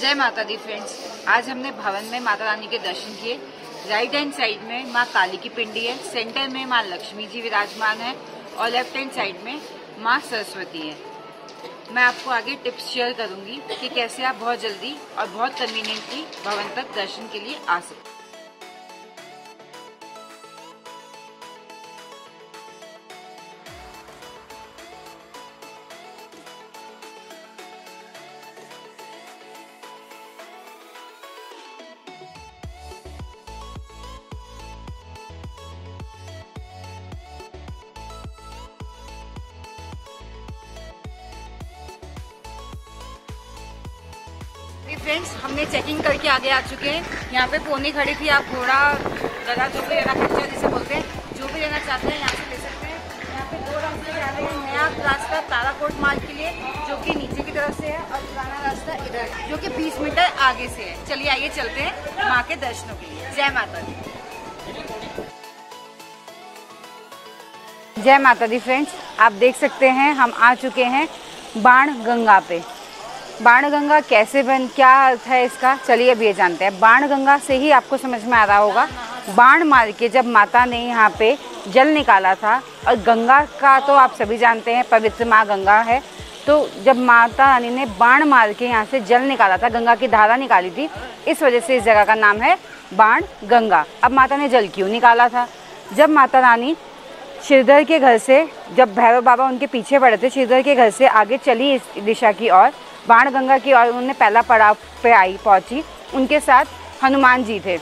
जय माता दी फ्रेंड्स, आज हमने भवन में माता रानी के दर्शन किए। राइट हैंड साइड में माँ काली की पिंडी है, सेंटर में माँ लक्ष्मी जी विराजमान है और लेफ्ट हैंड साइड में माँ सरस्वती है। मैं आपको आगे टिप्स शेयर करूंगी कि कैसे आप बहुत जल्दी और बहुत कन्वीनियंटली भवन तक दर्शन के लिए आ सकते हैं। फ्रेंड्स, हमने चेकिंग करके आगे आ चुके हैं। यहाँ पे पोनी खड़ी थी, आप घोड़ा गधा जो भी लेना खर्चा जिसे बोलते हैं, जो भी लेना चाहते हैं यहाँ से ले सकते हैं। यहाँ पे दो रास्ते जा रहे हैं, नया रास्ता ताराकोट मार्ग के लिए जो कि नीचे की तरफ से है और पुराना रास्ता इधर जो कि 20 मीटर आगे से है। चलिए आइए चलते हैं माँ के दर्शनों के लिए। जय माता दी। जय माता दी फ्रेंड्स, आप देख सकते हैं हम आ चुके हैं बाण गंगा पे। बाण गंगा कैसे क्या अर्थ है इसका, चलिए अब ये जानते हैं। बाण गंगा से ही आपको समझ में आ रहा होगा, बाण मार के जब माता ने यहाँ पे जल निकाला था, और गंगा का तो आप सभी जानते हैं पवित्र माँ गंगा है, तो जब माता रानी ने बाण मार के यहाँ से जल निकाला था, गंगा की धारा निकाली थी, इस वजह से इस जगह का नाम है बाण गंगा। अब माता ने जल क्यों निकाला था? जब माता रानी श्रीधर के घर से, जब भैरव बाबा उनके पीछे पड़े थे, श्रीधर के घर से आगे चली इस दिशा की ओर, बाण गंगा की ओर उन्होंने पहला पड़ाव पे आई पहुंची। उनके साथ हनुमान जी थे।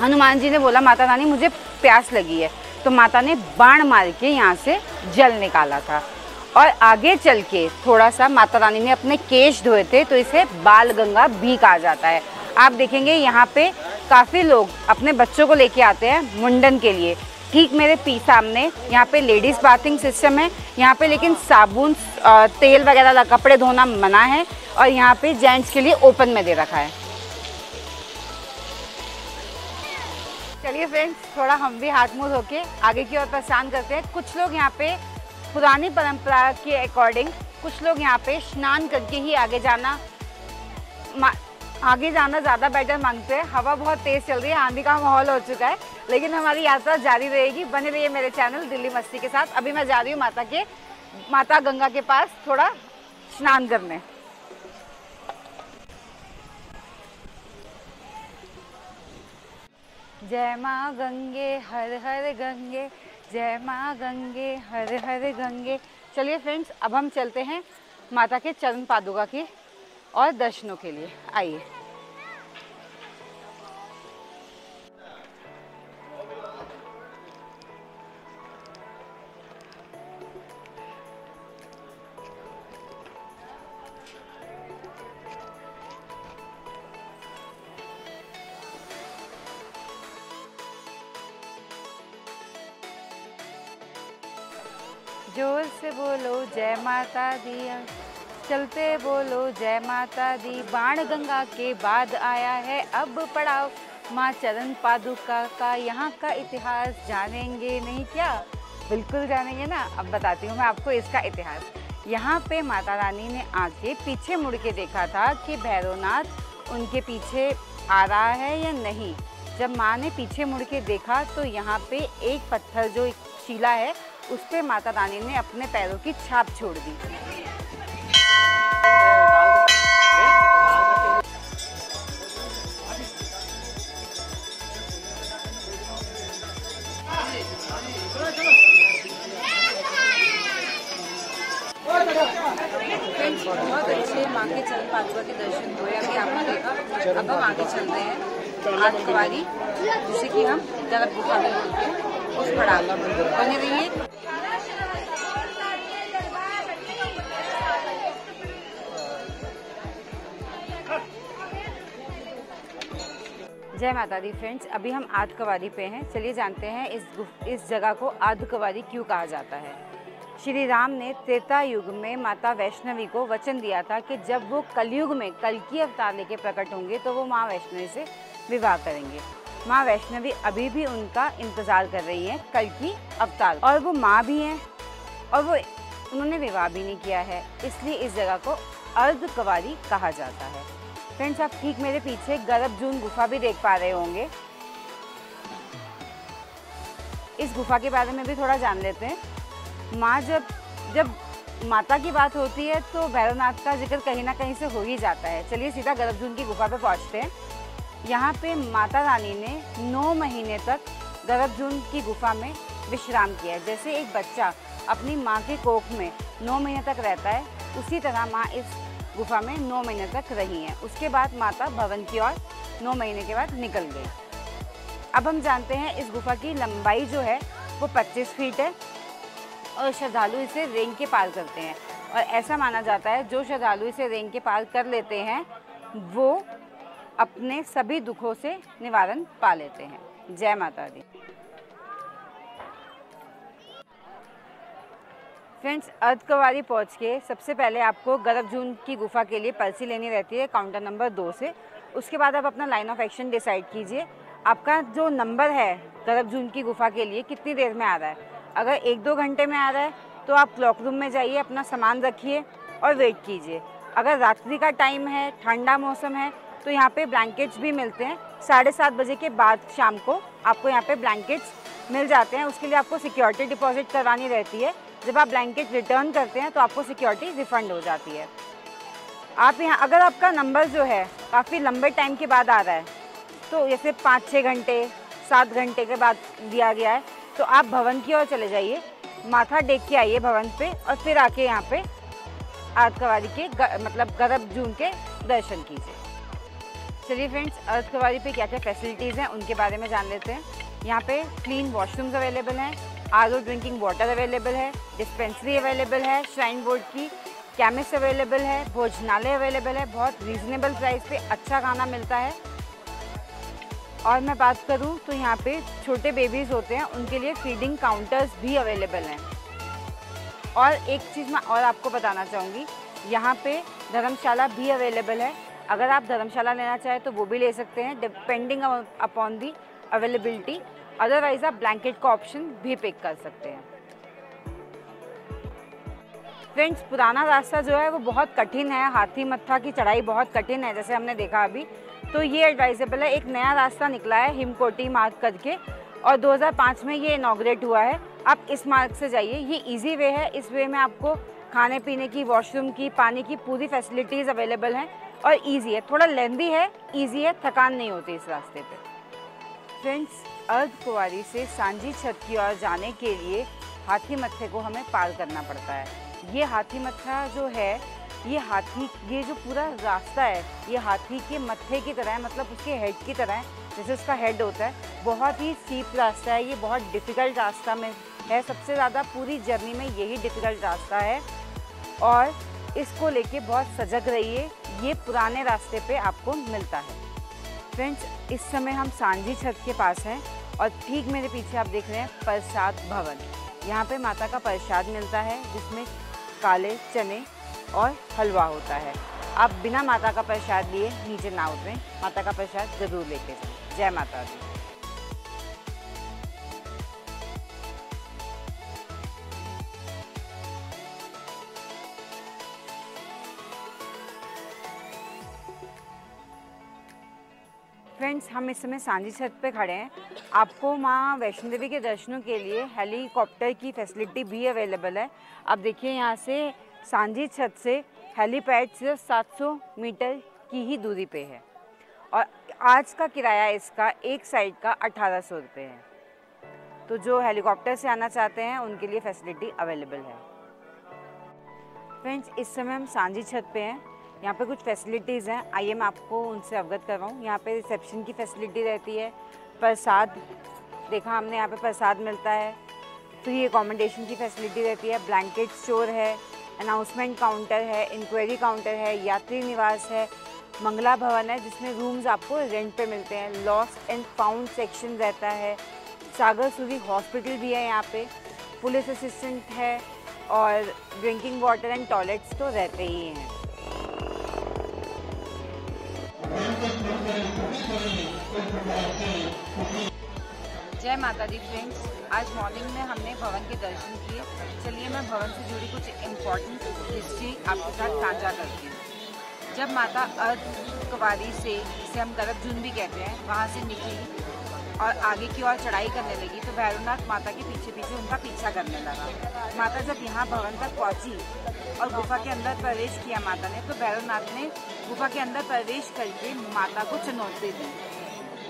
हनुमान जी ने बोला माता रानी मुझे प्यास लगी है, तो माता ने बाण मार के यहाँ से जल निकाला था। और आगे चल के थोड़ा सा माता रानी ने अपने केश धोए थे, तो इसे बाल गंगा भी कहा जाता है। आप देखेंगे यहाँ पे काफ़ी लोग अपने बच्चों को लेके आते हैं मुंडन के लिए। ठीक मेरे सामने यहाँ पे लेडीज़ बाथिंग सिस्टम है यहाँ पे, लेकिन साबुन तेल वगैरह कपड़े धोना मना है, और यहाँ पे जेंट्स के लिए ओपन में दे रखा है। चलिए फ्रेंड्स, थोड़ा हम भी हाथ मुँह धोके आगे की ओर प्रस्थान करते हैं। कुछ लोग यहाँ पे पुरानी परंपरा के अकॉर्डिंग कुछ लोग यहाँ पे स्नान करके ही आगे जाना ज़्यादा बेटर मांगते हैं। हवा बहुत तेज़ चल रही है, आंधी का माहौल हो चुका है, लेकिन हमारी यात्रा जारी रहेगी। बने रहिए मेरे चैनल दिल्ली मस्ती के साथ। अभी मैं जा रही हूँ माता गंगा के पास थोड़ा स्नान करने। जय माँ गंगे हर हर गंगे, जय माँ गंगे हर हर गंगे। चलिए फ्रेंड्स, अब हम चलते हैं माता के चरण पादुका की और दर्शनों के लिए। आइए, जोर से बोलो जय माता दी, चलते बोलो जय माता दी। बाण गंगा के बाद आया है अब पड़ाव माँ चरण पादुका का। यहाँ का इतिहास जानेंगे नहीं क्या? बिल्कुल जानेंगे ना, अब बताती हूँ मैं आपको इसका इतिहास। यहाँ पे माता रानी ने आके पीछे मुड़ के देखा था कि भैरवनाथ उनके पीछे आ रहा है या नहीं। जब माँ ने पीछे मुड़ के देखा तो यहाँ पे एक पत्थर जो शिला है उस पर माता रानी ने अपने पैरों की छाप छोड़ दी। बहुत अच्छे माँ के चरण पादुका के दर्शन हुए, अभी आपने देखा। अब हम आगे चल रहे हैं अर्धकुवारी, जिसे कि हम गलत गुफा में बोलते हैं, उस पड़ाव में बने रहिए। जय माता दी फ्रेंड्स, अभी हम अर्धकुंवारी पे हैं। चलिए जानते हैं इस जगह को अर्धकुंवारी क्यों कहा जाता है। श्री राम ने त्रेता युग में माता वैष्णवी को वचन दिया था कि जब वो कलयुग में कल्कि अवतार लेके प्रकट होंगे तो वो माँ वैष्णवी से विवाह करेंगे। माँ वैष्णवी अभी भी उनका इंतजार कर रही है, कल्कि अवतार, और वो माँ भी हैं और वो उन्होंने विवाह भी नहीं किया है, इसलिए इस जगह को अर्धकुंवारी कहा जाता है। फ्रेंड्स आप ठीक मेरे पीछे गर्भजून गुफा भी देख पा रहे होंगे। इस गुफा के बारे में भी थोड़ा जान लेते हैं। माँ जब माता की बात होती है तो भैरवनाथ का जिक्र कहीं ना कहीं से हो ही जाता है। चलिए सीधा गर्भजून की गुफा पे पहुँचते हैं। यहाँ पे माता रानी ने 9 महीने तक गर्भजून की गुफा में विश्राम किया है। जैसे एक बच्चा अपनी माँ के कोख में 9 महीने तक रहता है, उसी तरह माँ इस गुफा में 9 महीने तक रही हैं। उसके बाद माता भवन की ओर 9 महीने के बाद निकल गई। अब हम जानते हैं इस गुफा की लंबाई जो है वो 25 फीट है और श्रद्धालु इसे रेंग के पार करते हैं। और ऐसा माना जाता है जो श्रद्धालु इसे रेंग के पार कर लेते हैं वो अपने सभी दुखों से निवारण पा लेते हैं। जय माता दी। फ्रेंड्स अर्धकुंवारी पहुँच के सबसे पहले आपको गर्भजून की गुफा के लिए पर्ची लेनी रहती है काउंटर नंबर 2 से। उसके बाद आप अपना लाइन ऑफ एक्शन डिसाइड कीजिए। आपका जो नंबर है गर्भजून की गुफा के लिए कितनी देर में आ रहा है, अगर 1-2 घंटे में आ रहा है तो आप क्लॉक रूम में जाइए, अपना सामान रखिए और वेट कीजिए। अगर रात्रि का टाइम है, ठंडा मौसम है तो यहाँ पे ब्लैंकेट्स भी मिलते हैं। 7:30 बजे के बाद शाम को आपको यहाँ पे ब्लैंकेट्स मिल जाते हैं। उसके लिए आपको सिक्योरिटी डिपॉजिट करवानी रहती है। जब आप ब्लैंकेट रिटर्न करते हैं तो आपको सिक्योरिटी रिफंड हो जाती है। आप यहाँ अगर आपका नंबर जो है काफ़ी लंबे टाइम के बाद आ रहा है तो जैसे 5-6 घंटे 7 घंटे के बाद दिया गया है तो आप भवन की ओर चले जाइए, माथा टेक के आइए भवन पे और फिर आके यहाँ पे अर्धकुंवारी के मतलब गर्भजून के दर्शन कीजिए। चलिए फ्रेंड्स अर्धकुंवारी पे क्या क्या फैसिलिटीज़ हैं उनके बारे में जान लेते हैं। यहाँ पे क्लीन वॉशरूम्स अवेलेबल हैं, RO ड्रिंकिंग वाटर अवेलेबल है, डिस्पेंसरी अवेलेबल है, श्राइन बोर्ड की कैमिस्ट अवेलेबल है, भोजनालय अवेलेबल है, बहुत रीजनेबल प्राइस पे अच्छा खाना मिलता है। और मैं बात करूं तो यहाँ पे छोटे बेबीज़ होते हैं उनके लिए फीडिंग काउंटर्स भी अवेलेबल हैं। और एक चीज़ मैं और आपको बताना चाहूँगी, यहाँ पे धर्मशाला भी अवेलेबल है। अगर आप धर्मशाला लेना चाहें तो वो भी ले सकते हैं depending upon the availability. Otherwise आप ब्लैंकेट का ऑप्शन भी पिक कर सकते हैं। फ्रेंड्स पुराना रास्ता जो है वो बहुत कठिन है, हाथी मत्था की चढ़ाई बहुत कठिन है जैसे हमने देखा अभी, तो ये एडवाइजेबल है। एक नया रास्ता निकला है हिमकोटी मार्ग करके और 2005 में ये इनॉग्रेट हुआ है। आप इस मार्ग से जाइए, ये इजी वे है। इस वे में आपको खाने पीने की, वॉशरूम की, पानी की पूरी फैसिलिटीज़ अवेलेबल हैं और इजी है। थोड़ा लेंदी है, इजी है, थकान नहीं होती इस रास्ते पे। फ्रेंड्स अर्धकुंवारी से सांझी छत की ओर जाने के लिए हाथी मत्थे को हमें पार करना पड़ता है। ये हाथी मत्था जो है ये जो पूरा रास्ता है ये हाथी के मत्थे की तरह है, मतलब उसके हेड की तरह है, जैसे उसका हेड होता है। बहुत ही सीप रास्ता है, ये बहुत डिफ़िकल्ट रास्ता में है। सबसे ज़्यादा पूरी जर्नी में यही डिफ़िकल्ट रास्ता है और इसको लेके बहुत सजग रहिए। ये पुराने रास्ते पे आपको मिलता है। फ्रेंड्स इस समय हम सांझी छत के पास हैं और ठीक मेरे पीछे आप देख रहे हैं प्रसाद भवन। यहाँ पर माता का प्रसाद मिलता है जिसमें काले चने और हलवा होता है। आप बिना माता का प्रसाद लिए नीचे ना उतरें, माता का प्रसाद जरूर लेके जाएं। जय माता दी। फ्रेंड्स हम इस समय सांझी छत पे खड़े हैं। आपको माँ वैष्णो देवी के दर्शनों के लिए हेलीकॉप्टर की फैसिलिटी भी अवेलेबल है। आप देखिए यहाँ से सांझी छत से हेलीपैड सिर्फ 700 मीटर की ही दूरी पे है और आज का किराया इसका एक साइड का 1800 रुपये है। तो जो हेलीकॉप्टर से आना चाहते हैं उनके लिए फैसिलिटी अवेलेबल है। फ्रेंड्स इस समय हम सांझी छत पे हैं। यहाँ पे कुछ फैसिलिटीज़ हैं, आइए मैं आपको उनसे अवगत करवाऊँ। यहाँ पे रिसेप्शन की फैसिलिटी रहती है, प्रसाद देखा हमने, यहाँ पर प्रसाद मिलता है, फ्री एकोमोडेशन की फैसिलिटी रहती है, ब्लैंकेट स्टोर है, अनाउंसमेंट काउंटर है, इंक्वायरी काउंटर है, यात्री निवास है, मंगला भवन है जिसमें रूम्स आपको रेंट पे मिलते हैं, लॉस्ट एंड फाउंड सेक्शन रहता है, सागर सूरी हॉस्पिटल भी है यहाँ पे, पुलिस असिस्टेंट है और ड्रिंकिंग वाटर एंड टॉयलेट्स तो रहते ही हैं। जय माता दी। फ्रेंड्स आज मॉर्निंग में हमने भवन के दर्शन किए। चलिए मैं भवन से जुड़ी कुछ इम्पोर्टेंट हिस्ट्री आपके साथ साझा करती हूँ। जब माता अर्धकुवारी से, जिसे हम गर्भजून भी कहते हैं, वहाँ से निकली और आगे की ओर चढ़ाई करने लगी तो भैरवनाथ माता के पीछे पीछे उनका पीछा करने लगा। माता जब यहाँ भवन तक पहुँची और गुफा के अंदर प्रवेश किया माता ने, तो भैरवनाथ ने गुफा के अंदर प्रवेश करके माता को चुनौती दी।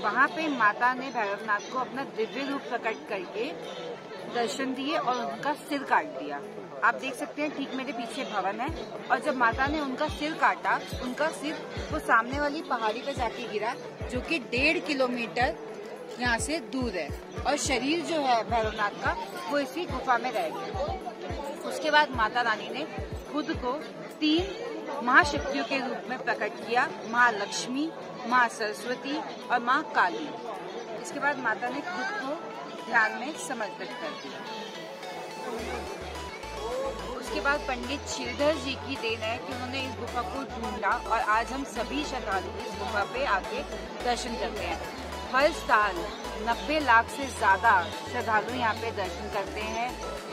वहाँ पे माता ने भैरवनाथ को अपना दिव्य रूप प्रकट करके दर्शन दिए और उनका सिर काट दिया। आप देख सकते हैं ठीक मेरे पीछे भवन है, और जब माता ने उनका सिर काटा, उनका सिर वो सामने वाली पहाड़ी पर जाके गिरा जो कि 1.5 किलोमीटर यहाँ से दूर है, और शरीर जो है भैरवनाथ का वो इसी गुफा में रह गया। उसके बाद माता रानी ने खुद को 3 महाशक्तियों के रूप में प्रकट किया, माँ लक्ष्मी, माँ सरस्वती और माँ काली। इसके बाद माता ने खुद को ध्यान में समर्पित कर दिया। उसके बाद पंडित श्रीधर जी की देन है कि उन्होंने इस गुफा को ढूंढा और आज हम सभी श्रद्धालु इस गुफा पे आके दर्शन करते हैं। हर साल 90 लाख से ज़्यादा श्रद्धालु यहाँ पे दर्शन करते हैं।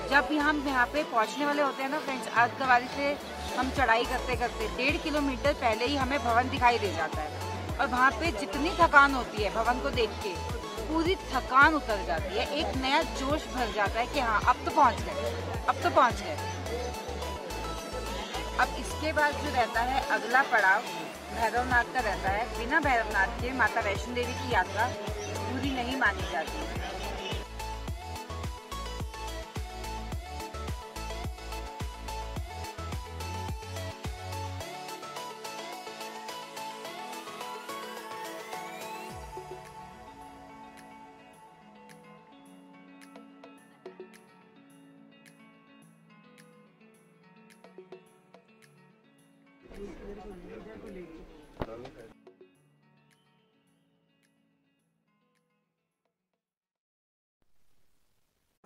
जब भी हम यहाँ पे पहुँचने वाले होते हैं ना फ्रेंड्स, अर्धकुंवारी से हम चढ़ाई करते करते 1.5 किलोमीटर पहले ही हमें भवन दिखाई दे जाता है, और वहाँ पर जितनी थकान होती है भवन को देख के पूरी थकान उतर जाती है। एक नया जोश भर जाता है कि हाँ अब तो पहुँच गए, अब तो पहुँच गए। अब इसके बाद जो रहता है अगला पड़ाव भैरवनाथ का रहता है। बिना भैरवनाथ के माता वैष्णो देवी की यात्रा पूरी नहीं मानी जाती।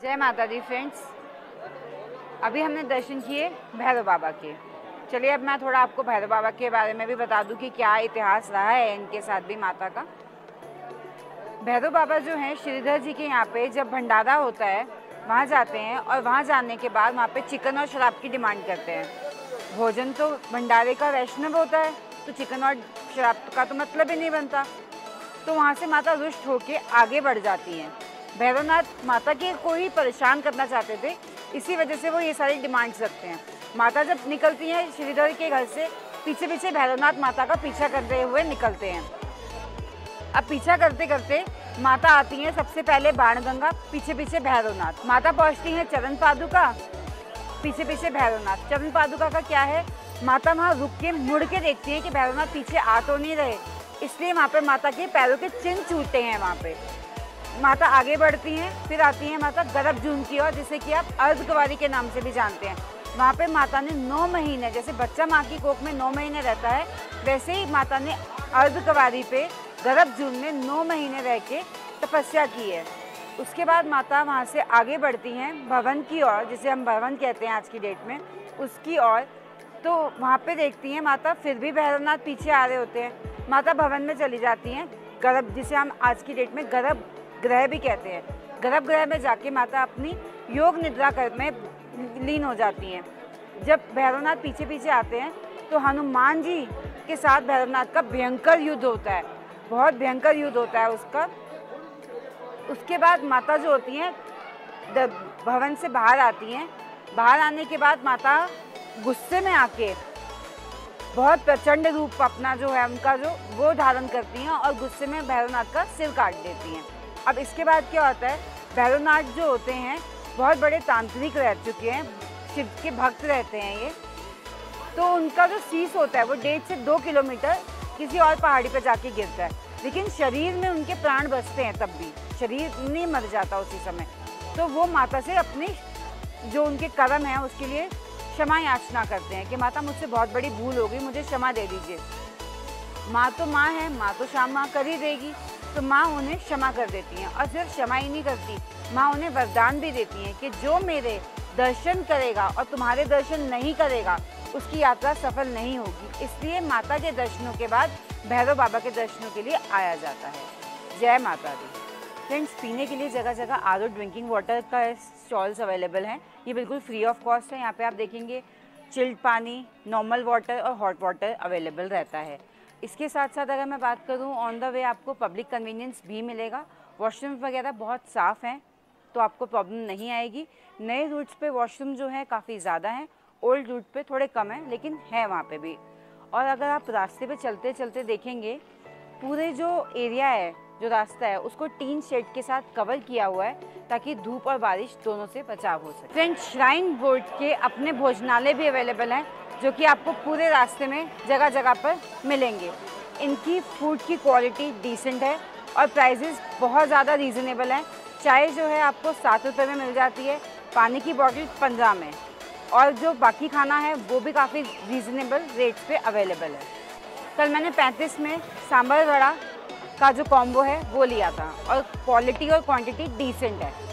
जय माता दी फ्रेंड्स, अभी हमने दर्शन किए भैरव बाबा के। चलिए अब मैं थोड़ा आपको भैरव बाबा के बारे में भी बता दूं कि क्या इतिहास रहा है इनके साथ भी माता का। भैरव बाबा जो हैं श्रीधर जी के यहाँ पे जब भंडारा होता है वहाँ जाते हैं, और वहाँ जाने के बाद वहाँ पे चिकन और शराब की डिमांड करते हैं। भोजन तो भंडारे का वैष्णव होता है, तो चिकन और शराब का तो मतलब ही नहीं बनता। तो वहाँ से माता रुष्ट होके आगे बढ़ जाती हैं। भैरवनाथ माता के को ही परेशान करना चाहते थे, इसी वजह से वो ये सारी डिमांड्स रखते हैं। माता जब निकलती हैं श्रीधर के घर से, पीछे पीछे भैरवनाथ माता का पीछा करते हुए निकलते हैं। अब पीछा करते करते माता आती हैं सबसे पहले बाण गंगा, पीछे पीछे भैरवनाथ। माता पहुंचती हैं चरण पादुका, पीछे पीछे भैरवनाथ। चरण पादुका का क्या है, माता वहाँ रुक के मुड़ के देखती हैं कि भैरवनाथ पीछे आ तो नहीं रहे, इसलिए वहाँ पर माता के पैरों के चिन्ह छूटते हैं। वहाँ पर माता आगे बढ़ती हैं, फिर आती हैं माता गर्भजून की ओर, जिसे कि आप अर्धकुंवारी के नाम से भी जानते हैं। वहाँ पे माता ने 9 महीने, जैसे बच्चा माँ की कोख में 9 महीने रहता है, वैसे ही माता ने अर्धकुंवारी पे गर्भजून में 9 महीने रह के तपस्या की है। उसके बाद माता वहाँ से आगे बढ़ती हैं भवन की ओर, जिसे हम भवन कहते हैं आज की डेट में, उसकी ओर। तो वहाँ पर देखती हैं माता फिर भी भैरवनाथ पीछे आ रहे होते हैं। माता भवन में चली जाती हैं गर्भ, जिसे हम आज की डेट में गर्भ ग्रह भी कहते हैं। गर्भगृह में जाके माता अपनी योग निद्रा में लीन हो जाती हैं। जब भैरवनाथ पीछे पीछे आते हैं तो हनुमान जी के साथ भैरवनाथ का भयंकर युद्ध होता है, बहुत भयंकर युद्ध होता है उसका। उसके बाद माता जो होती हैं भवन से बाहर आती हैं। बाहर आने के बाद माता गुस्से में आके बहुत प्रचंड रूप अपना जो है उनका जो वो धारण करती हैं, और गुस्से में भैरवनाथ का सिर काट देती हैं। अब इसके बाद क्या होता है, भैरवनाथ जो होते हैं बहुत बड़े तांत्रिक रह चुके हैं, शिव के भक्त रहते हैं ये। तो उनका जो शीश होता है वो 1.5 से 2 किलोमीटर किसी और पहाड़ी पर जाके गिरता है, लेकिन शरीर में उनके प्राण बचते हैं, तब भी शरीर नहीं मर जाता उसी समय। तो वो माता से अपनी जो उनके कर्म है उसके लिए क्षमा याचना करते हैं कि माता मुझसे बहुत बड़ी भूल हो गई, मुझे क्षमा दे दीजिए। माँ है, माँ तो क्षमा कर ही देगी। तो माँ उन्हें क्षमा कर देती हैं, और सिर्फ क्षमा ही नहीं करती, माँ उन्हें वरदान भी देती हैं कि जो मेरे दर्शन करेगा और तुम्हारे दर्शन नहीं करेगा उसकी यात्रा सफल नहीं होगी। इसलिए माता के दर्शनों के बाद भैरव बाबा के दर्शनों के लिए आया जाता है। जय माता दी फ्रेंड्स, पीने के लिए जगह जगह आर ड्रिंकिंग वाटर का स्टॉल्स अवेलेबल हैं। ये बिल्कुल फ्री ऑफ कॉस्ट है। यहाँ पर आप देखेंगे चिल्ड पानी, नॉर्मल वाटर और हॉट वाटर अवेलेबल रहता है। इसके साथ साथ अगर मैं बात करूं ऑन द वे आपको पब्लिक कन्वीनियंस भी मिलेगा। वॉशरूम्स वगैरह बहुत साफ़ हैं तो आपको प्रॉब्लम नहीं आएगी। नए रूट्स पे वॉशरूम जो है काफ़ी ज़्यादा हैं, ओल्ड रूट पे थोड़े कम हैं लेकिन है वहाँ पे भी। और अगर आप रास्ते पे चलते चलते देखेंगे पूरे जो एरिया है, जो रास्ता है उसको टीन शेड के साथ कवर किया हुआ है ताकि धूप और बारिश दोनों से बचाव हो सके। फ्रेंड्स, श्राइन बोर्ड के अपने भोजनालय भी अवेलेबल हैं जो कि आपको पूरे रास्ते में जगह जगह पर मिलेंगे। इनकी फूड की क्वालिटी डिसेंट है और प्राइजेस बहुत ज़्यादा रीज़नेबल हैं। चाय जो है आपको 7 रुपये में मिल जाती है, पानी की बॉटल 15 में, और जो बाकी खाना है वो भी काफ़ी रीज़नेबल रेट पे अवेलेबल है। कल मैंने 35 में सांभर वड़ा का जो कॉम्बो है वो लिया था और क्वालिटी और क्वांटिटी डिसेंट है।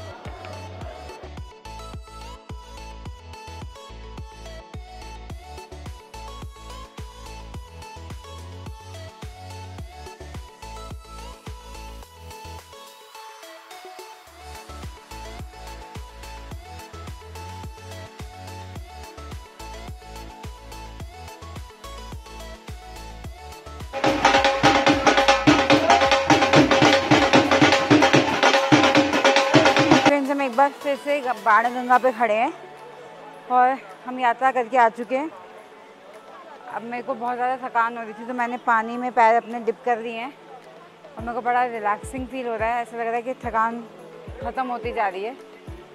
फिर से बाण गंगा पे खड़े हैं और हम यात्रा करके आ चुके हैं। अब मेरे को बहुत ज़्यादा थकान हो रही थी तो मैंने पानी में पैर अपने डिप कर दिए हैं और मेरे को बड़ा रिलैक्सिंग फील हो रहा है। ऐसा लग रहा है कि थकान ख़त्म होती जा रही है।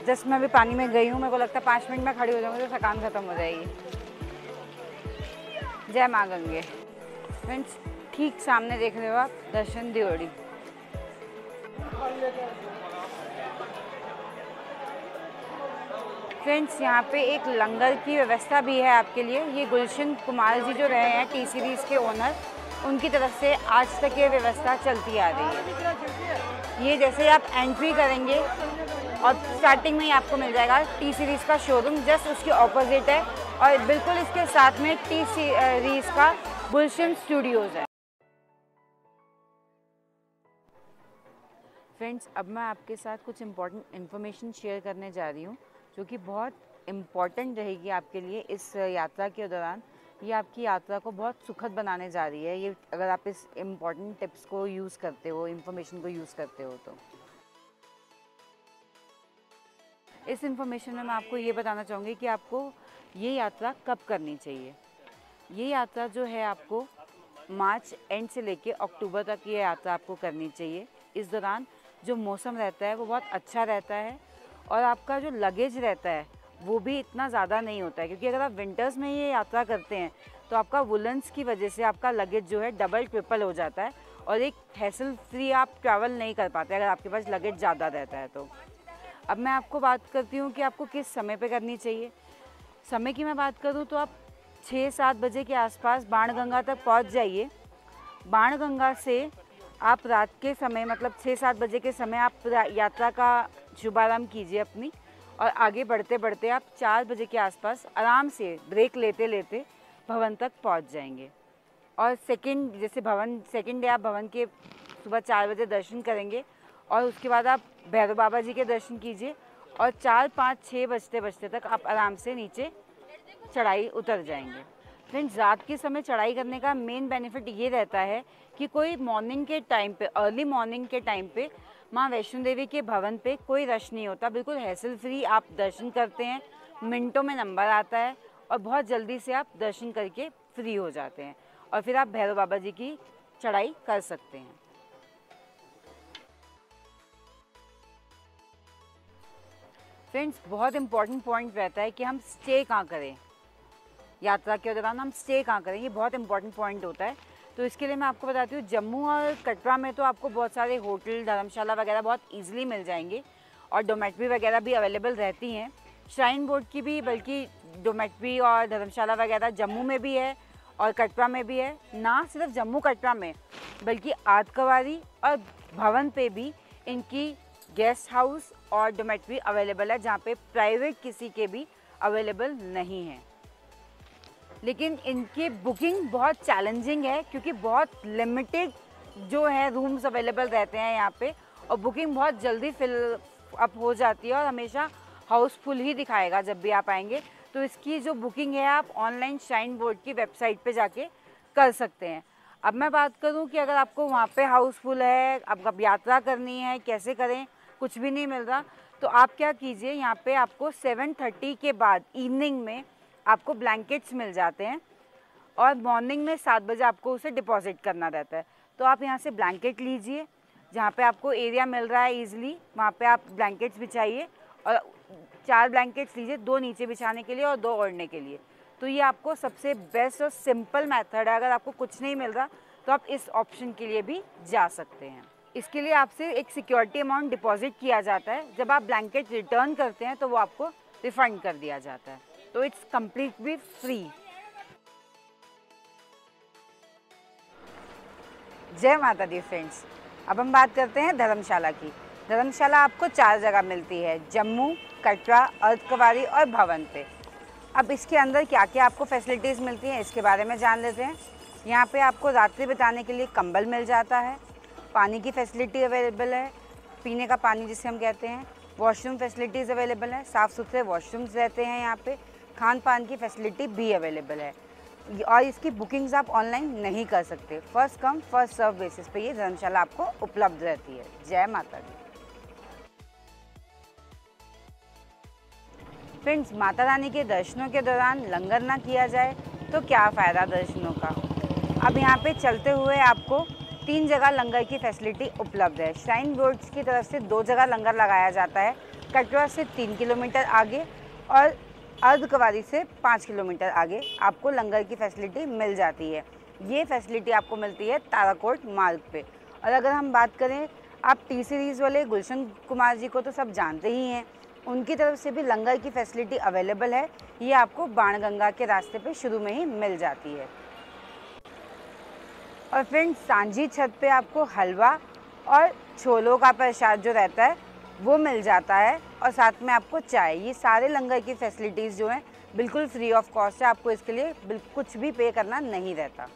जस्ट मैं अभी पानी में गई हूँ, मेरे को लगता है 5 मिनट में खड़ी हो जाऊँगी तो थकान ख़त्म हो जाएगी। जय माँ गंगे। फ्रेंड्स, ठीक सामने देख रहे हो आप दर्शन दियोड़ी। फ्रेंड्स, यहाँ पे एक लंगर की व्यवस्था भी है आपके लिए। ये गुलशन कुमार जी जो रहे हैं T-Series के ओनर, उनकी तरफ से आज तक ये व्यवस्था चलती आ रही है। ये जैसे आप एंट्री करेंगे और स्टार्टिंग में ही आपको मिल जाएगा T-Series का शोरूम, जस्ट उसके ऑपोजिट है और बिल्कुल इसके साथ में T-Series का गुलशन स्टूडियोज़ है। फ्रेंड्स, अब मैं आपके साथ कुछ इम्पोर्टेंट इन्फॉर्मेशन शेयर करने जा रही हूँ जो कि बहुत इम्पॉर्टेंट रहेगी आपके लिए इस यात्रा के दौरान। ये आपकी यात्रा को बहुत सुखद बनाने जा रही है ये, अगर आप इस इम्पॉर्टेंट टिप्स को यूज़ करते हो, इन्फॉर्मेशन को यूज़ करते हो तो। इस इन्फॉर्मेशन में मैं आपको ये बताना चाहूँगी कि आपको ये यात्रा कब करनी चाहिए। ये यात्रा जो है आपको मार्च एंड से लेके अक्टूबर तक ये यात्रा आपको करनी चाहिए। इस दौरान जो मौसम रहता है वो बहुत अच्छा रहता है और आपका जो लगेज रहता है वो भी इतना ज़्यादा नहीं होता है, क्योंकि अगर आप विंटर्स में ये यात्रा करते हैं तो आपका वुलन्स की वजह से आपका लगेज जो है डबल ट्रिपल हो जाता है और एक हैसल फ्री आप ट्रैवल नहीं कर पाते अगर आपके पास लगेज ज़्यादा रहता है तो। अब मैं आपको बात करती हूँ कि आपको किस समय पे करनी चाहिए। समय की मैं बात करूँ तो आप 6-7 बजे के आसपास बाण गंगा तक पहुँच जाइए। बाण गंगा से आप रात के समय, मतलब 6-7 बजे के समय आप यात्रा का शुभारम्भ कीजिए अपनी, और आगे बढ़ते बढ़ते आप 4 बजे के आसपास आराम से ब्रेक लेते लेते भवन तक पहुंच जाएंगे। और सेकंड, जैसे भवन सेकंड डे आप भवन के सुबह 4 बजे दर्शन करेंगे और उसके बाद आप भैरव बाबा जी के दर्शन कीजिए और 4-5-6 बजते बजते तक आप आराम से नीचे चढ़ाई उतर जाएंगे। फ्रेंड्स, रात के समय चढ़ाई करने का मेन बेनिफिट ये रहता है कि कोई मॉर्निंग के टाइम पे, अर्ली मॉर्निंग के टाइम पे माँ वैष्णो देवी के भवन पे कोई रश नहीं होता। बिल्कुल हैसल फ्री आप दर्शन करते हैं, मिनटों में नंबर आता है और बहुत जल्दी से आप दर्शन करके फ्री हो जाते हैं और फिर आप भैरव बाबा जी की चढ़ाई कर सकते हैं। फ्रेंड्स, बहुत इम्पॉर्टेंट पॉइंट रहता है कि हम स्टे कहाँ करें, यात्रा के दौरान हम स्टे कहाँ करें, ये बहुत इम्पॉर्टेंट पॉइंट होता है। तो इसके लिए मैं आपको बताती हूँ, जम्मू और कटरा में तो आपको बहुत सारे होटल, धर्मशाला वगैरह बहुत इजीली मिल जाएंगे और डोमेट्री वगैरह भी अवेलेबल रहती हैं। श्राइन बोर्ड की भी, बल्कि डोमेट्री और धर्मशाला वगैरह जम्मू में भी है और कटरा में भी है। ना सिर्फ जम्मू कटरा में बल्कि अर्धकुंवारी और भवन पे भी इनकी गेस्ट हाउस और डोमेट्री अवेलेबल है, जहाँ पर प्राइवेट किसी के भी अवेलेबल नहीं है। लेकिन इनकी बुकिंग बहुत चैलेंजिंग है क्योंकि बहुत लिमिटेड जो है रूम्स अवेलेबल रहते हैं यहाँ पे और बुकिंग बहुत जल्दी फिल अप हो जाती है और हमेशा हाउसफुल ही दिखाएगा जब भी आप आएंगे। तो इसकी जो बुकिंग है आप ऑनलाइन श्राइन बोर्ड की वेबसाइट पे जाके कर सकते हैं। अब मैं बात करूं कि अगर आपको वहाँ पे हाउसफुल है, आपका यात्रा करनी है, कैसे करें, कुछ भी नहीं मिल रहा, तो आप क्या कीजिए, यहाँ पे आपको 7:30 के बाद इवनिंग में आपको ब्लैंकेट्स मिल जाते हैं और मॉर्निंग में 7 बजे आपको उसे डिपॉजिट करना रहता है। तो आप यहाँ से ब्लैंकेट लीजिए, जहाँ पे आपको एरिया मिल रहा है ईजिली वहाँ पे आप ब्लैंकेट्स बिछाइए और 4 ब्लैंकेट्स लीजिए, 2 नीचे बिछाने के लिए और 2 ओढ़ने के लिए। तो ये आपको सबसे बेस्ट और सिंपल मेथड है। अगर आपको कुछ नहीं मिल रहा तो आप इस ऑप्शन के लिए भी जा सकते हैं। इसके लिए आपसे एक सिक्योरिटी अमाउंट डिपॉजिट किया जाता है, जब आप ब्लैंकेट रिटर्न करते हैं तो वो आपको रिफंड कर दिया जाता है। तो इट्स कम्प्लीटली फ्री। जय माता दी फ्रेंड्स, अब हम बात करते हैं धर्मशाला की। धर्मशाला आपको 4 जगह मिलती है, जम्मू, कटरा, अर्धकुंवारी और भवन पे। अब इसके अंदर क्या क्या आपको फैसिलिटीज़ मिलती हैं इसके बारे में जान लेते हैं। यहाँ पे आपको रात्रि बिताने के लिए कंबल मिल जाता है, पानी की फैसिलिटी अवेलेबल है, पीने का पानी जिसे हम कहते हैं, वॉशरूम फैसिलिटीज़ अवेलेबल है, साफ़ सुथरे वॉशरूम्स रहते हैं यहाँ पे, खान पान की फैसिलिटी भी अवेलेबल है। और इसकी बुकिंग्स आप ऑनलाइन नहीं कर सकते, first come first serve basis पे ये धर्मशाला आपको उपलब्ध रहती है। जय माता दी फ्रेंड्स, माता रानी के दर्शनों के दौरान लंगर ना किया जाए तो क्या फ़ायदा दर्शनों का। अब यहाँ पे चलते हुए आपको 3 जगह लंगर की फैसिलिटी उपलब्ध है। श्राइन बोर्ड्स की तरफ से 2 जगह लंगर लगाया जाता है, कटरा से 3 किलोमीटर आगे और अर्धकुंवारी से 5 किलोमीटर आगे आपको लंगर की फैसिलिटी मिल जाती है। ये फैसिलिटी आपको मिलती है ताराकोट मार्ग पे। और अगर हम बात करें, आप T-Series वाले गुलशन कुमार जी को तो सब जानते ही हैं, उनकी तरफ से भी लंगर की फैसिलिटी अवेलेबल है। ये आपको बाण गंगा के रास्ते पे शुरू में ही मिल जाती है। और फ्रेंड्स, सांझी छत पे आपको हलवा और छोलों का प्रसाद जो रहता है वो मिल जाता है और साथ में आपको चाय। ये सारे लंगर की फैसिलिटीज़ जो हैं बिल्कुल फ्री ऑफ कॉस्ट है, आपको इसके लिए कुछ भी पे करना नहीं रहता।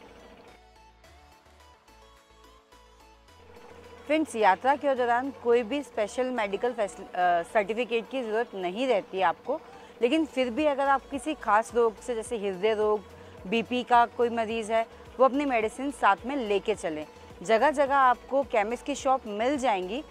फ्रेंड्स, यात्रा के दौरान कोई भी स्पेशल मेडिकल सर्टिफिकेट की ज़रूरत नहीं रहती है आपको, लेकिन फिर भी अगर आप किसी खास रोग से, जैसे हृदय रोग, बीपी का कोई मरीज़ है, वो अपनी मेडिसिन साथ में लेके चलें। जगह जगह आपको केमिस्ट की शॉप मिल जाएंगी,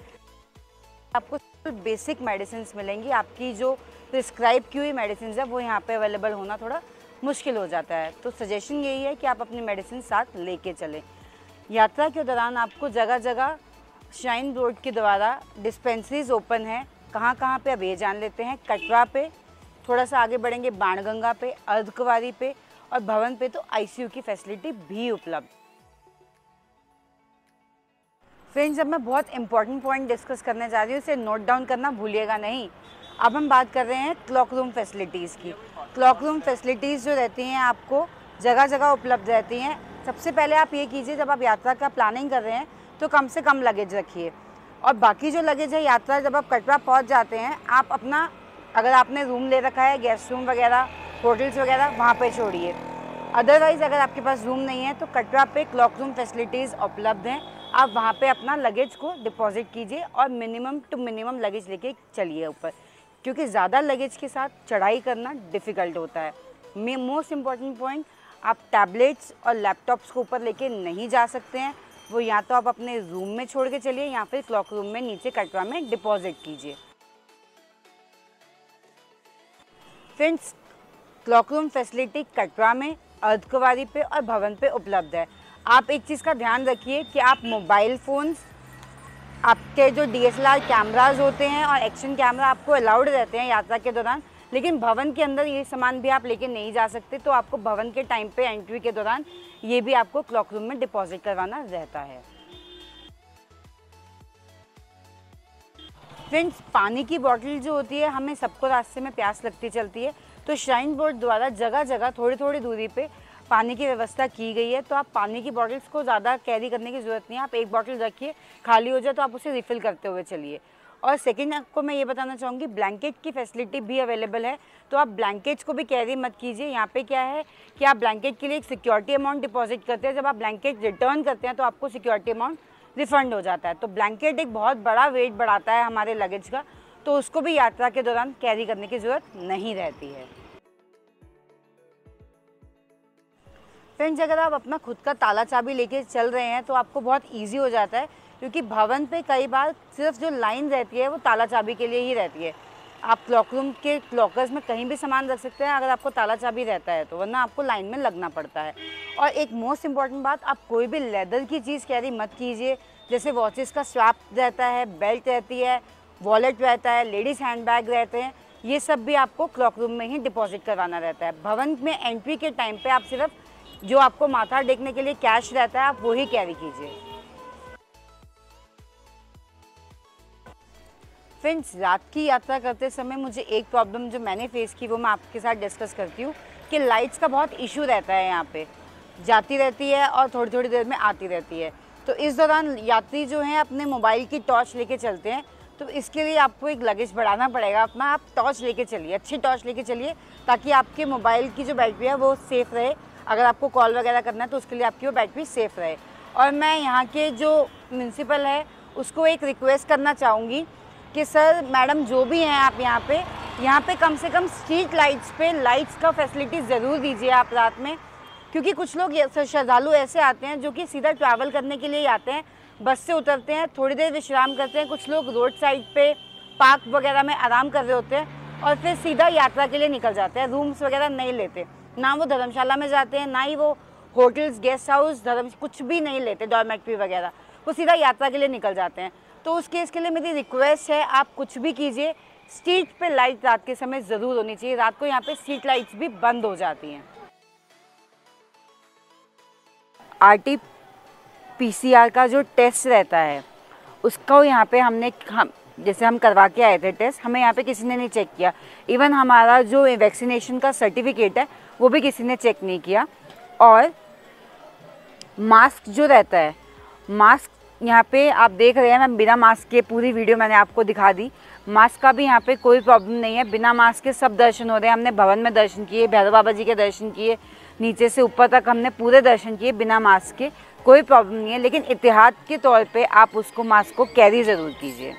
आपको बेसिक मेडिसिन्स मिलेंगी। आपकी जो प्रिस्क्राइब की हुई मेडिसिन है वो यहाँ पे अवेलेबल होना थोड़ा मुश्किल हो जाता है। तो सजेशन यही है कि आप अपनी मेडिसिन साथ लेके चलें। यात्रा के दौरान आपको जगह जगह श्राइन बोर्ड के द्वारा डिस्पेंसरीज ओपन है। कहाँ कहाँ पे अब ये जान लेते हैं। कटरा पे, थोड़ा सा आगे बढ़ेंगे बाणगंगा पे, अर्धकुंवारी पे और भवन पे तो ICU की फैसिलिटी भी उपलब्ध। फ्रेंड्स, अब मैं बहुत इंपॉर्टेंट पॉइंट डिस्कस करने जा रही हूँ, इसे नोट डाउन करना भूलिएगा नहीं। अब हम बात कर रहे हैं क्लॉक रूम फैसिलिटीज़ की। क्लॉक रूम फैसिलिटीज़ जो रहती हैं आपको जगह जगह उपलब्ध रहती हैं। सबसे पहले आप ये कीजिए, जब आप यात्रा का प्लानिंग कर रहे हैं तो कम से कम लगेज रखिए और बाकी जो लगेज है यात्रा, जब आप कटरा पहुँच जाते हैं, आप अपना, अगर आपने रूम ले रखा है, गेस्ट रूम वगैरह, होटल्स वगैरह, वहाँ पर छोड़िए। अदरवाइज़ अगर आपके पास रूम नहीं है तो कटरा पे क्लॉक रूम फैसिलिटीज़ उपलब्ध हैं। आप वहाँ पे अपना लगेज को डिपॉजिट कीजिए और मिनिमम टू मिनिमम लगेज लेके चलिए ऊपर, क्योंकि ज़्यादा लगेज के साथ चढ़ाई करना डिफ़िकल्ट होता है। मोस्ट इम्पॉर्टेंट पॉइंट, आप टैबलेट्स और लैपटॉप्स को ऊपर लेके नहीं जा सकते हैं। वो या तो आप अपने रूम में छोड़ के चलिए या फिर क्लॉक रूम में नीचे कटरा में डिपॉजिट कीजिए। Friends, clock room facility Katra में, अर्धकुंवारी पे और भवन पे उपलब्ध है। आप एक चीज़ का ध्यान रखिए कि आप मोबाइल फ़ोन्स, आपके जो DSLR कैमराज होते हैं और एक्शन कैमरा आपको अलाउड रहते हैं यात्रा के दौरान, लेकिन भवन के अंदर ये सामान भी आप लेके नहीं जा सकते। तो आपको भवन के टाइम पे एंट्री के दौरान ये भी आपको क्लॉक रूम में डिपॉजिट करवाना रहता है। फ्रेंड्स, पानी की बॉटल जो होती है, हमें सबको रास्ते में प्यास लगती चलती है, तो श्राइन बोर्ड द्वारा जगह जगह थोड़ी थोड़ी दूरी पे पानी की व्यवस्था की गई है। तो आप पानी की बॉटल्स को ज़्यादा कैरी करने की ज़रूरत नहीं है। आप एक बॉटल रखिए, खाली हो जाए तो आप उसे रिफ़िल करते हुए चलिए। और सेकंड, आपको मैं ये बताना चाहूँगी, ब्लैंकेट की फैसिलिटी भी अवेलेबल है, तो आप ब्लैंकेट्स को भी कैरी मत कीजिए। यहाँ पे क्या है कि आप ब्लैंकेट के लिए एक सिक्योरिटी अमाउंट डिपॉजिट करते हैं, जब आप ब्लैंकेट रिटर्न करते हैं तो आपको सिक्योरिटी अमाउंट रिफ़ंड हो जाता है। तो ब्लैंकेट एक बहुत बड़ा वेट बढ़ाता है हमारे लगेज का, तो उसको भी यात्रा के दौरान कैरी करने की ज़रूरत नहीं रहती है। फ्रेंड्स, अगर आप अपना खुद का ताला चाबी लेके चल रहे हैं तो आपको बहुत ईजी हो जाता है, क्योंकि भवन पे कई बार सिर्फ जो लाइन रहती है वो ताला चाबी के लिए ही रहती है। आप क्लॉक रूम के लॉकर्स में कहीं भी सामान रख सकते हैं अगर आपको ताला चाबी रहता है तो, वरना आपको लाइन में लगना पड़ता है। और एक मोस्ट इम्पॉर्टेंट बात, आप कोई भी लेदर की चीज़ कैरी मत कीजिए, जैसे वॉचेस का स्वैप रहता है, बेल्ट रहती है, वॉलेट रहता है, लेडीज़ हैंडबैग रहते हैं, ये सब भी आपको क्लॉक रूम में ही डिपॉजिट करवाना रहता है। भवन में एंट्री के टाइम पर आप सिर्फ जो आपको माथा टेकने के लिए कैश रहता है आप वही कैरी कीजिए। फ्रेंड्स, रात की यात्रा करते समय मुझे एक प्रॉब्लम जो मैंने फेस की वो मैं आपके साथ डिस्कस करती हूँ कि लाइट्स का बहुत इशू रहता है, यहाँ पे जाती रहती है और थोड़ी थोड़ी देर में आती रहती है। तो इस दौरान यात्री जो हैं अपने मोबाइल की टॉर्च लेके चलते हैं, तो इसके लिए आपको एक लगेज बढ़ाना पड़ेगा अपना। आप टॉर्च लेके चलिए, अच्छी टॉर्च लेके चलिए, ताकि आपके मोबाइल की जो बैटरी है वो सेफ़ रहे। अगर आपको कॉल वगैरह करना है तो उसके लिए आपकी वो बैटरी सेफ़ रहे। और मैं यहाँ के जो म्यूनसिपल है उसको एक रिक्वेस्ट करना चाहूँगी कि सर मैडम जो भी हैं आप यहाँ पे कम से कम स्ट्रीट लाइट्स पे लाइट्स का फैसिलिटी ज़रूर दीजिए आप रात में, क्योंकि कुछ लोग श्रद्धालु ऐसे आते हैं जो कि सीधा ट्रैवल करने के लिए आते हैं, बस से उतरते हैं, थोड़ी देर विश्राम करते हैं, कुछ लोग रोड साइड पे पार्क वगैरह में आराम कर रहे होते हैं और फिर सीधा यात्रा के लिए निकल जाते हैं। रूम्स वगैरह नहीं लेते, ना वो धर्मशाला में जाते हैं, ना ही वो होटल्स, गेस्ट हाउस, कुछ भी नहीं लेते, डॉर्मेट्री वगैरह, वो सीधा यात्रा के लिए निकल जाते हैं। तो उस केस के लिए मेरी रिक्वेस्ट है, आप कुछ भी कीजिए, स्ट्रीट पे लाइट रात के समय ज़रूर होनी चाहिए। रात को यहाँ पे स्ट्रीट लाइट्स भी बंद हो जाती हैं। RT-PCR का जो टेस्ट रहता है उसको यहाँ पे हम करवा के आए थे टेस्ट, हमें यहाँ पे किसी ने नहीं चेक किया। इवन हमारा जो वैक्सीनेशन का सर्टिफिकेट है वो भी किसी ने चेक नहीं किया। और मास्क जो रहता है, मास्क यहाँ पे आप देख रहे हैं, मैं बिना मास्क के पूरी वीडियो मैंने आपको दिखा दी। मास्क का भी यहाँ पे कोई प्रॉब्लम नहीं है, बिना मास्क के सब दर्शन हो रहे हैं। हमने भवन में दर्शन किए, भैरव बाबा जी के दर्शन किए, नीचे से ऊपर तक हमने पूरे दर्शन किए बिना मास्क के, कोई प्रॉब्लम नहीं है। लेकिन एहतियात के तौर पे आप उसको मास्क को कैरी ज़रूर कीजिए।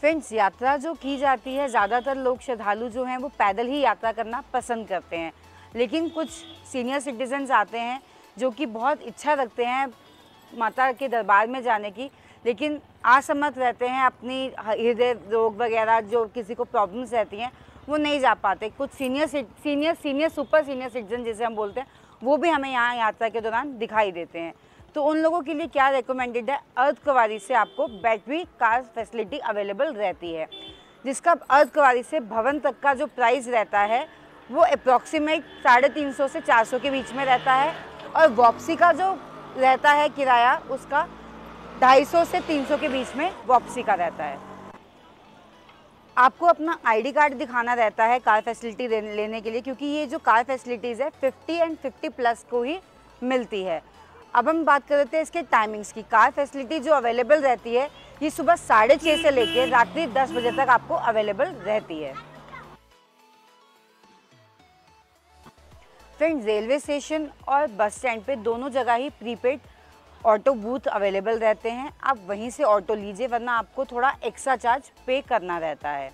फ्रेंड्स, यात्रा जो की जाती है ज़्यादातर लोग श्रद्धालु जो हैं वो पैदल ही यात्रा करना पसंद करते हैं, लेकिन कुछ सीनियर सिटीजन्स आते हैं जो कि बहुत इच्छा रखते हैं माता के दरबार में जाने की, लेकिन असमर्थ रहते हैं, अपनी हृदय रोग वगैरह जो किसी को प्रॉब्लम्स रहती हैं वो नहीं जा पाते। कुछ सुपर सीनियर सिटीजन जिसे हम बोलते हैं वो भी हमें यहाँ यात्रा के दौरान दिखाई देते हैं। तो उन लोगों के लिए क्या रिकमेंडेड है, अर्धकुंवारी से आपको बैटरी कार फैसिलिटी अवेलेबल रहती है, जिसका अर्धकुंवारी से भवन तक का जो प्राइस रहता है वो अप्रॉक्सीमेट 350 से 400 के बीच में रहता है। और वापसी का जो रहता है किराया उसका 250 से 300 के बीच में वापसी का रहता है। आपको अपना आईडी कार्ड दिखाना रहता है कार फैसिलिटी लेने के लिए, क्योंकि ये जो कार फैसिलिटीज़ है 50 और 50+ को ही मिलती है। अब हम बात करते हैं इसके टाइमिंग्स की। कार फैसिलिटी जो अवेलेबल रहती है ये सुबह 6:30 से लेकर रात्रि 10 बजे तक आपको अवेलेबल रहती है। फ्रेंड्स, रेलवे स्टेशन और बस स्टैंड पे दोनों जगह ही प्रीपेड ऑटो बूथ अवेलेबल रहते हैं, आप वहीं से ऑटो लीजिए, वरना आपको थोड़ा एक्स्ट्रा चार्ज पे करना रहता है।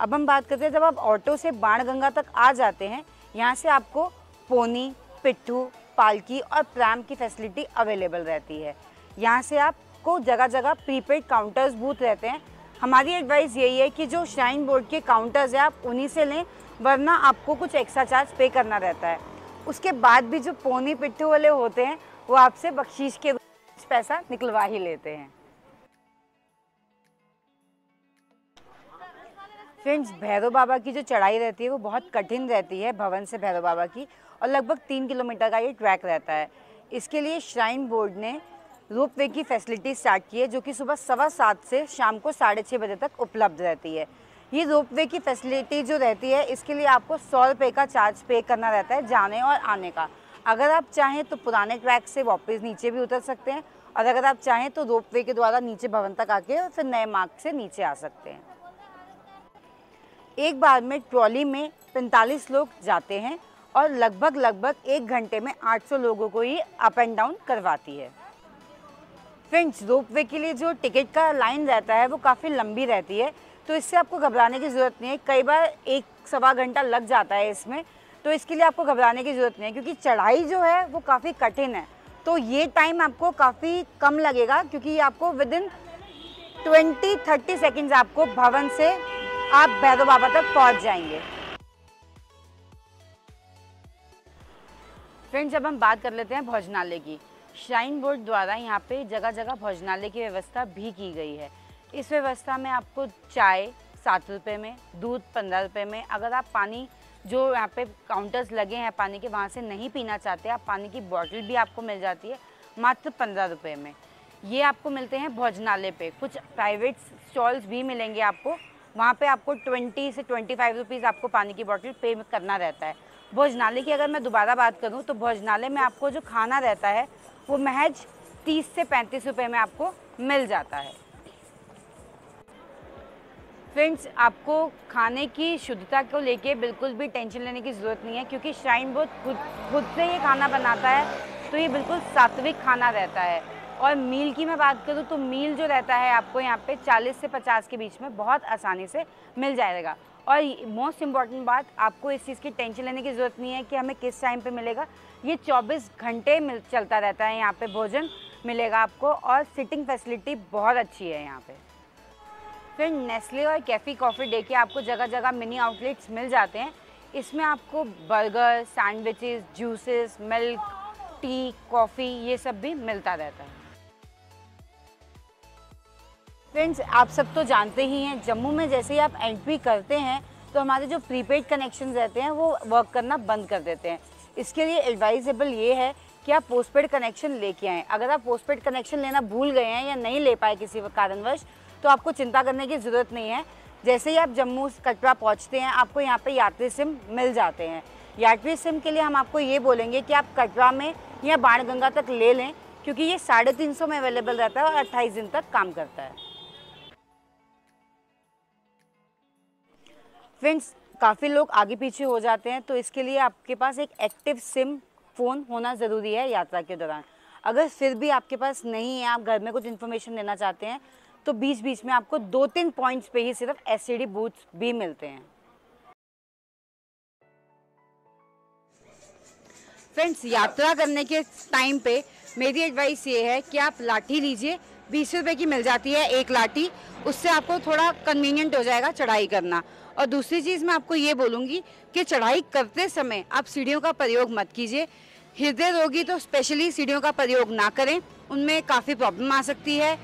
अब हम बात करते हैं, जब आप ऑटो से बाण गंगा तक आ जाते हैं, यहाँ से आपको पोनी, पिट्ठू, पालकी और प्रैम की फैसिलिटी अवेलेबल रहती है। यहाँ से आपको जगह जगह प्रीपेड काउंटर्स बूथ रहते हैं। हमारी एडवाइस यही है कि जो श्राइन बोर्ड के काउंटर्स हैं आप उन्हीं से लें, वरना आपको कुछ एक्स्ट्रा चार्ज पे करना रहता है। उसके बाद भी जो पोनी पिट्ठू वाले होते हैं वो आपसे बख्शीश के पैसा निकलवा ही लेते हैं। फ्रेंड्स, भैरव बाबा की जो चढ़ाई रहती है वो बहुत कठिन रहती है भवन से भैरव बाबा की, और लगभग 3 किलोमीटर का ये ट्रैक रहता है। इसके लिए श्राइन बोर्ड ने रोप वे की फैसिलिटी स्टार्ट की है, जो कि सुबह 7:15 से शाम को 6:30 बजे तक उपलब्ध रहती है। ये रोप वे की फैसिलिटी जो रहती है इसके लिए आपको 100 रुपये का चार्ज पे करना रहता है जाने और आने का। अगर आप चाहें तो पुराने ट्रैक से वापस नीचे भी उतर सकते हैं, और अगर आप चाहें तो रोप वे के द्वारा नीचे भवन तक आके और फिर नए मार्ग से नीचे आ सकते हैं। एक बार में ट्रॉली में 45 लोग जाते हैं और लगभग 1 घंटे में 800 लोगों को ये अप एंड डाउन करवाती है। फ्रेंड्स, रोपवे के लिए जो टिकट का लाइन रहता है वो काफ़ी लंबी रहती है, तो इससे आपको घबराने की ज़रूरत नहीं है। कई बार 1-1.25 घंटा लग जाता है इसमें, तो इसके लिए आपको घबराने की ज़रूरत नहीं है क्योंकि चढ़ाई जो है वो काफ़ी कठिन है। तो ये टाइम आपको काफ़ी कम लगेगा क्योंकि ये आपको विदिन 20-30 सेकेंड्स आपको भवन से आप भैरव बाबा तक पहुंच जाएंगे। फ्रेंड्स, अब हम बात कर लेते हैं भोजनालय की। श्राइन बोर्ड द्वारा यहाँ पे जगह जगह भोजनालय की व्यवस्था भी की गई है। इस व्यवस्था में आपको चाय 7 रुपये में, दूध 15 रुपये में। अगर आप पानी जो यहाँ पे काउंटर्स लगे हैं पानी के, वहाँ से नहीं पीना चाहते आप, पानी की बॉटल भी आपको मिल जाती है मात्र 15 रुपये में। ये आपको मिलते हैं भोजनालय पे। कुछ प्राइवेट स्टॉल्स भी मिलेंगे आपको, वहाँ पे आपको 20 से 25 रुपीज़ आपको पानी की बॉटल पे करना रहता है। भोजनालय की अगर मैं दोबारा बात करूँ तो भोजनालय में आपको जो खाना रहता है वो महज 30 से 35 रुपये में आपको मिल जाता है। फ्रेंड्स, आपको खाने की शुद्धता को लेके बिल्कुल भी टेंशन लेने की ज़रूरत नहीं है क्योंकि श्राइन बोर्ड खुद से ये खाना बनाता है, तो ये बिल्कुल सात्विक खाना रहता है। और मील की मैं बात करूँ तो मील जो रहता है आपको यहाँ पे 40 से 50 के बीच में बहुत आसानी से मिल जाएगा। और मोस्ट इम्पॉर्टेंट बात, आपको इस चीज़ की टेंशन लेने की ज़रूरत नहीं है कि हमें किस टाइम पे मिलेगा। ये 24 घंटे चलता रहता है यहाँ पे, भोजन मिलेगा आपको। और सिटिंग फैसिलिटी बहुत अच्छी है यहाँ पे। फिर नेस्ले और कैफ़ी कॉफ़ी डे के आपको जगह जगह मिनी आउटलेट्स मिल जाते हैं। इसमें आपको burger, sandwiches, juices, milk, tea, coffee ये सब भी मिलता रहता है। फ्रेंड्स, आप सब तो जानते ही हैं, जम्मू में जैसे ही आप एंट्री करते हैं तो हमारे जो प्रीपेड कनेक्शन रहते हैं वो वर्क करना बंद कर देते हैं। इसके लिए एडवाइजेबल ये है कि आप पोस्टपेड कनेक्शन लेके आएँ। अगर आप पोस्टपेड कनेक्शन लेना भूल गए हैं या नहीं ले पाए किसी कारणवश, तो आपको चिंता करने की ज़रूरत नहीं है। जैसे ही आप जम्मू कटरा पहुँचते हैं आपको यहाँ पर यात्री सिम मिल जाते हैं। यात्री सिम के लिए हम आपको ये बोलेंगे कि आप कटरा में या बाण गंगा तक ले लें क्योंकि ये 350 में अवेलेबल रहता है और 28 दिन तक काम करता है। फ्रेंड्स, काफ़ी लोग आगे पीछे हो जाते हैं, तो इसके लिए आपके पास एक एक्टिव सिम फ़ोन होना ज़रूरी है यात्रा के दौरान। अगर फिर भी आपके पास नहीं है, आप घर में कुछ इन्फॉर्मेशन लेना चाहते हैं, तो बीच बीच में आपको 2-3 पॉइंट्स पे ही सिर्फ एसटीडी बूथ्स भी मिलते हैं। फ्रेंड्स, यात्रा करने के टाइम पे मेरी एडवाइस ये है कि आप लाठी लीजिए। 20 रुपये की मिल जाती है एक लाठी, उससे आपको थोड़ा कन्वीनियंट हो जाएगा चढ़ाई करना। और दूसरी चीज़ मैं आपको ये बोलूँगी कि चढ़ाई करते समय आप सीढ़ियों का प्रयोग मत कीजिए। हृदय रोगी तो स्पेशली सीढ़ियों का प्रयोग ना करें, उनमें काफ़ी प्रॉब्लम आ सकती है।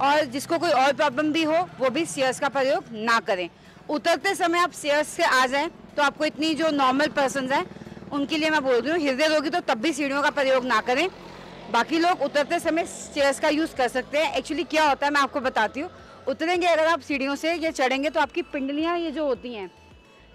और जिसको कोई और प्रॉब्लम भी हो वो भी स्टेयर्स का प्रयोग ना करें। उतरते समय आप स्टेयर्स से आ जाएं तो आपको इतनी जो नॉर्मल पर्सन हैं उनके लिए मैं बोल रही हूँ, हृदय रोगी तो तब भी सीढ़ियों का प्रयोग ना करें। बाकी लोग उतरते समय स्टेयर्स का यूज़ कर सकते हैं। एक्चुअली क्या होता है मैं आपको बताती हूँ। उतरेंगे अगर आप सीढ़ियों से या चढ़ेंगे तो आपकी पिंडलियाँ ये जो होती हैं,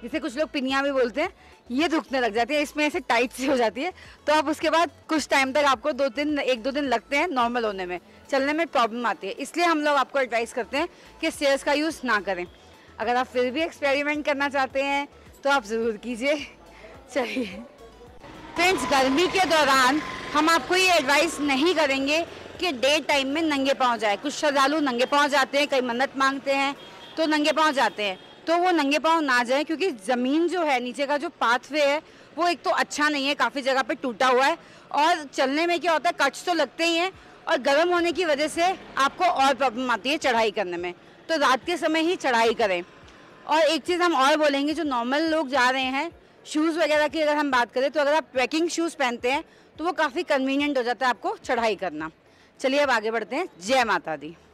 जिसे कुछ लोग पिनियाँ भी बोलते हैं, ये दुखने लग जाती है। इसमें ऐसे टाइट सी हो जाती है, तो आप उसके बाद कुछ टाइम तक आपको 1-2 दिन लगते हैं नॉर्मल होने में, चलने में प्रॉब्लम आती है। इसलिए हम लोग आपको एडवाइस करते हैं कि स्टेयर्स का यूज़ ना करें। अगर आप फिर भी एक्सपेरिमेंट करना चाहते हैं तो आप ज़रूर कीजिए। चलिए फ्रेंड्स, गर्मी के दौरान हम आपको ये एडवाइस नहीं करेंगे कि डे टाइम में नंगे पाँव जाए। कुछ श्रद्धालु नंगे पाँव जाते हैं, कई मन्नत मांगते हैं तो नंगे पाँव जाते हैं, तो वो नंगे पाँव ना जाएं क्योंकि ज़मीन जो है नीचे का जो पाथवे है वो एक तो अच्छा नहीं है, काफ़ी जगह पे टूटा हुआ है। और चलने में क्या होता है, कट्स तो लगते ही हैं और गर्म होने की वजह से आपको और प्रॉब्लम आती है चढ़ाई करने में, तो रात के समय ही चढ़ाई करें। और एक चीज़ हम और बोलेंगे, जो नॉर्मल लोग जा रहे हैं, शूज़ वगैरह की अगर हम बात करें तो अगर आप ट्रैकिंग शूज़ पहनते हैं तो वो काफ़ी कन्वीनियंट हो जाता है आपको चढ़ाई करना। चलिए अब आगे बढ़ते हैं। जय माता दी।